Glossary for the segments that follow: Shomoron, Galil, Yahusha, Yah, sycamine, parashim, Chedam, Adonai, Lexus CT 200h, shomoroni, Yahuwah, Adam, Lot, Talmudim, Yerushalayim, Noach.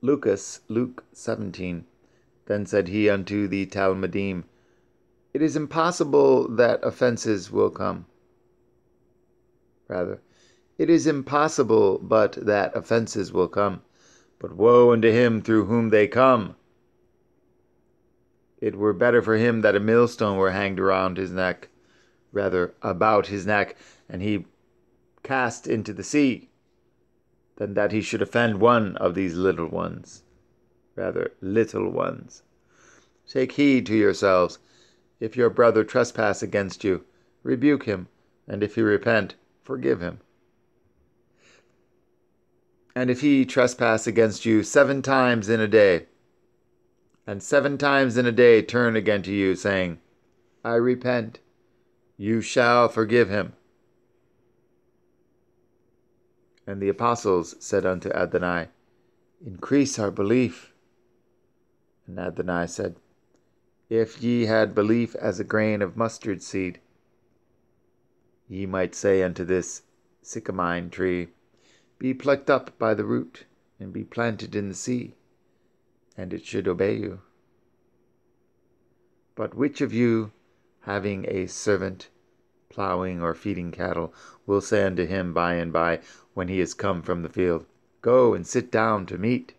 Luke 17. Then said he unto the Talmudim, It is impossible that offenses will come. Rather, it is impossible but that offenses will come. But woe unto him through whom they come. It were better for him that a millstone were hanged around his neck, rather about his neck, and he cast into the sea, than that he should offend one of these little ones, rather little ones. Take heed to yourselves. If your brother trespass against you, rebuke him, and if he repent, forgive him. And if he trespass against you 7 times in a day, and 7 times in a day turn again to you, saying, I repent, you shall forgive him. And the apostles said unto Adonai, Increase our belief. And Adonai said, If ye had belief as a grain of mustard seed, ye might say unto this sycamine tree, Be plucked up by the root, and be planted in the sea, and it should obey you. But which of you, having a servant, plowing or feeding cattle, will say unto him by and by, when he is come from the field, Go and sit down to meat?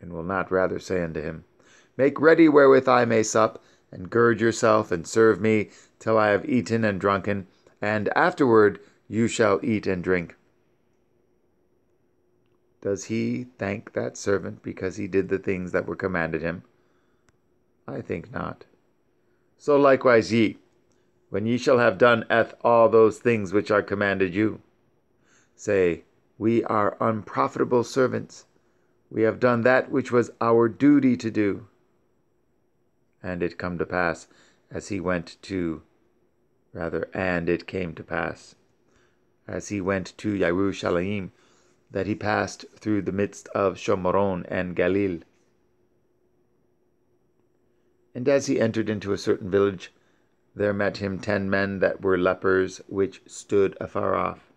And will not rather say unto him, Make ready wherewith I may sup, and gird yourself, and serve me, till I have eaten and drunken, and afterward you shall eat and drink? Does he thank that servant because he did the things that were commanded him? I think not. So likewise ye, when ye shall have done all those things which are commanded you, say, We are unprofitable servants. We have done that which was our duty to do. And it come to pass, as he went to Yerushalayim, that he passed through the midst of Shomoron and Galil. And as he entered into a certain village, there met him 10 men that were lepers, which stood afar off.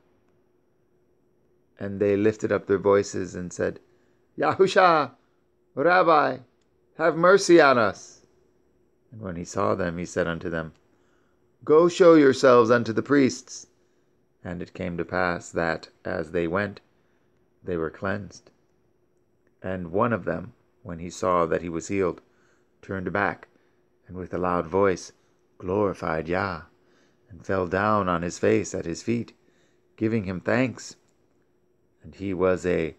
And they lifted up their voices and said, Yahusha, Rabbi, have mercy on us. And when he saw them, he said unto them, Go show yourselves unto the priests. And it came to pass that, as they went, they were cleansed. And one of them, when he saw that he was healed, turned back, and with a loud voice glorified Yah, and fell down on his face at his feet, giving him thanks. And he was a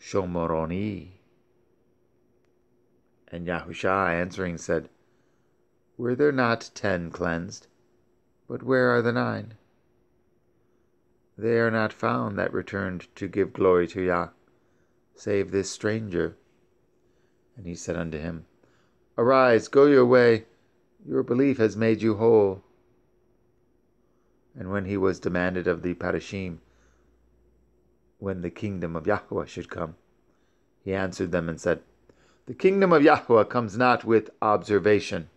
shomoroni. And Yahusha answering said, Were there not 10 cleansed? But where are the 9? They are not found that returned to give glory to Yah, save this stranger. And he said unto him, Arise, go your way, your belief has made you whole. And when he was demanded of the parashim, when the kingdom of Yahuwah should come, he answered them and said, The kingdom of Yahuwah comes not with observation.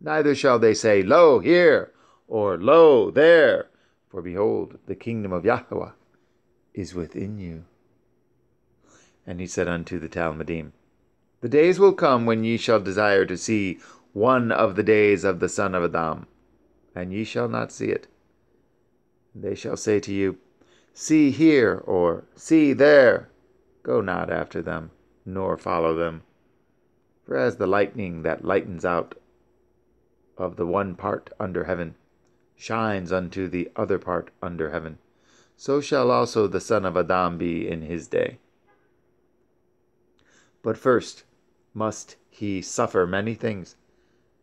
Neither shall they say, Lo, here, or Lo, there. For behold, the kingdom of Yahuwah is within you. And he said unto the Talmudim, The days will come when ye shall desire to see one of the days of the son of Adam, and ye shall not see it. They shall say to you, See here, or see there. Go not after them, nor follow them. For as the lightning that lightens out of the one part under heaven, shines unto the other part under heaven, so shall also the son of Adam be in his day. But first must he suffer many things,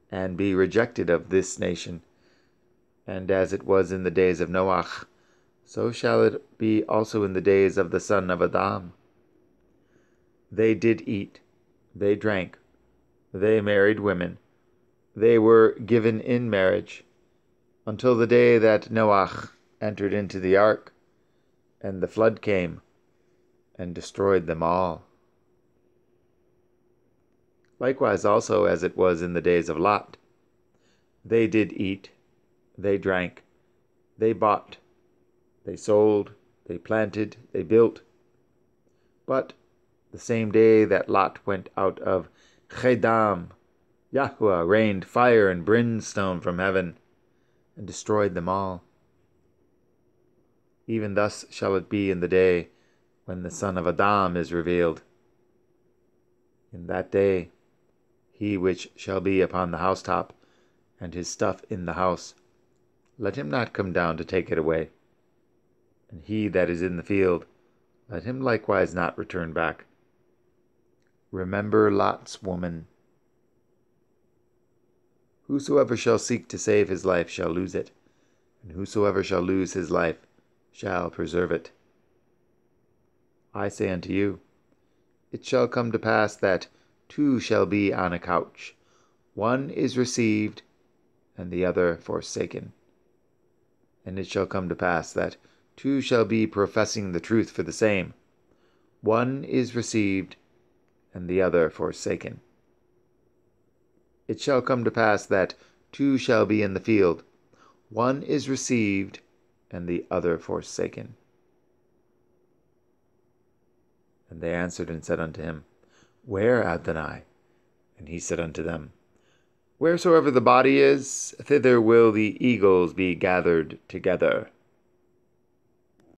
and be rejected of this nation. And as it was in the days of Noach, so shall it be also in the days of the son of Adam. They did eat, they drank, they married women, they were given in marriage, until the day that Noach entered into the ark, and the flood came, and destroyed them all. Likewise also as it was in the days of Lot, they did eat, they drank, they bought, they sold, they planted, they built, But the same day that Lot went out of Chedam, Yahuwah rained fire and brimstone from heaven and destroyed them all. Even thus shall it be in the day when the Son of Adam is revealed. In that day, he which shall be upon the housetop and his stuff in the house, let him not come down to take it away. And he that is in the field, let him likewise not return back. Remember Lot's woman. Whosoever shall seek to save his life shall lose it, and whosoever shall lose his life shall preserve it. I say unto you, it shall come to pass that two shall be on a couch, one is received, and the other forsaken. And it shall come to pass that two shall be professing the truth for the same. One is received, and the other forsaken. It shall come to pass that two shall be in the field. One is received, and the other forsaken. And they answered and said unto him, Where, Adonai? And he said unto them, Wheresoever the body is, thither will the eagles be gathered together.